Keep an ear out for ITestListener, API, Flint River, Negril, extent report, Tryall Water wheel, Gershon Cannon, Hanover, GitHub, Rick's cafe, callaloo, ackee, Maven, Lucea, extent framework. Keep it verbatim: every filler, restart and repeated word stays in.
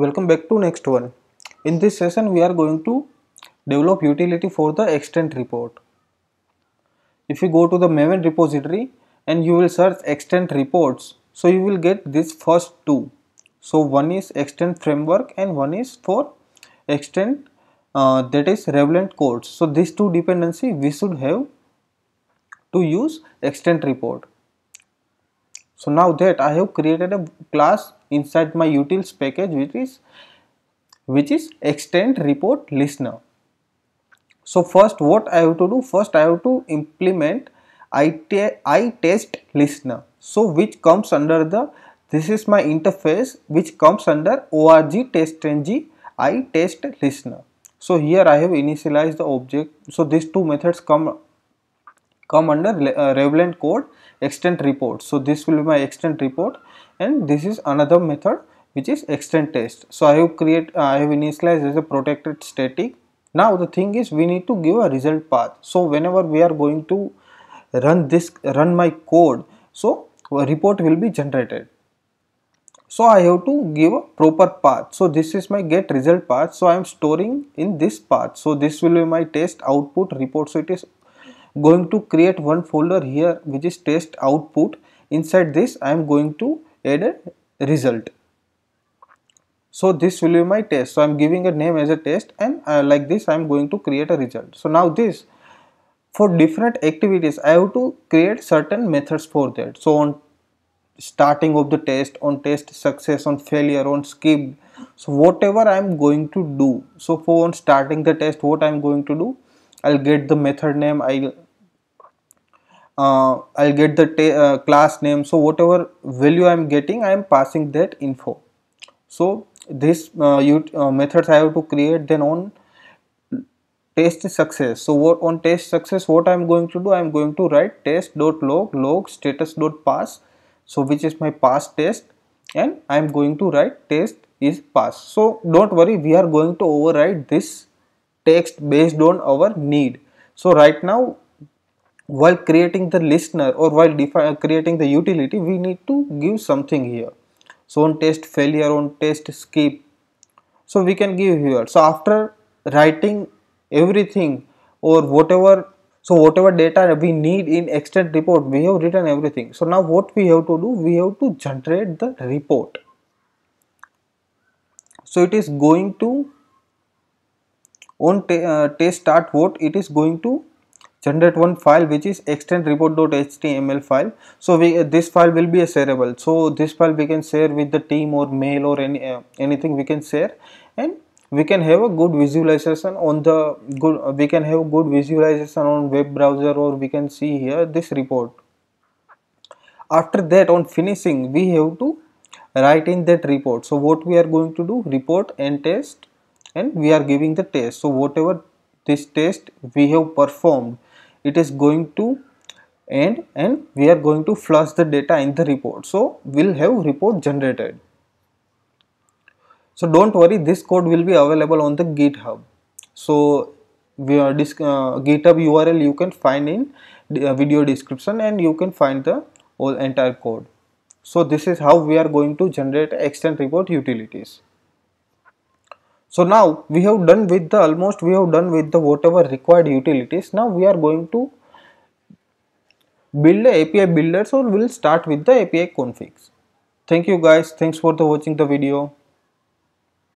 Welcome back to next one. In this session we are going to develop utility for the extent report. If you go to the Maven repository and you will search extent reports, so you will get this first two. So one is extent framework and one is for extent uh, that is relevant codes. So these two dependency we should have to use extent report. So now that I have created a class inside my utils package which is which is extent report listener. So first what I have to do, first I have to implement ITestListener. So which comes under the, this is my interface which comes under org.testng ITestListener. So here I have initialized the object. So these two methods come come under uh, relevant code extent report. So this will be my extent report and this is another method which is extent test. So I have create uh, I have initialized as a protected static. Now the thing is we need to give a result path. So whenever we are going to run this run my code, so a report will be generated. So I have to give a proper path. So this is my get result path. So I am storing in this path. So this will be my test output report. So it is going to create one folder here which is test output. Inside this I am going to add a result. So this will be my test. So I am giving a name as a test and uh, like this I am going to create a result. So now this, for different activities I have to create certain methods for that. So on starting of the test, on test success, on failure, on skip. So whatever I am going to do, so for on starting the test what I am going to do, I'll get the method name, I'll, uh, I'll get the uh, class name. So whatever value I'm getting, I'm passing that info. So this uh, you, uh, methods I have to create. Then on test success. So what on test success, what I'm going to do, I'm going to write test.log log status.pass. So which is my pass test, and I'm going to write test is pass. So don't worry, we are going to override this text based on our need. So right now while creating the listener or while creating the utility we need to give something here. So on test failure, on test skip, so we can give here. So after writing everything or whatever, so whatever data we need in extent report we have written everything. So now what we have to do, we have to generate the report. So it is going to on uh, test start what it is going to generate one file which is extent report.html file. So we uh, this file will be a shareable. So this file we can share with the team or mail or any uh, anything we can share, and we can have a good visualization on the good uh, we can have a good visualization on web browser, or we can see here this report. After that on finishing we have to write in that report. So what we are going to do, report and test, and we are giving the test. So whatever this test we have performed, it is going to end and we are going to flush the data in the report. So we'll have report generated. So don't worry, this code will be available on the GitHub. So we are disc uh, GitHub U R L you can find in the video description, and you can find the whole entire code. So this is how we are going to generate extent report utilities. So now we have done with the almost we have done with the whatever required utilities. Now we are going to build the A P I builder. So we'll start with the A P I configs. Thank you guys. Thanks for the watching the video.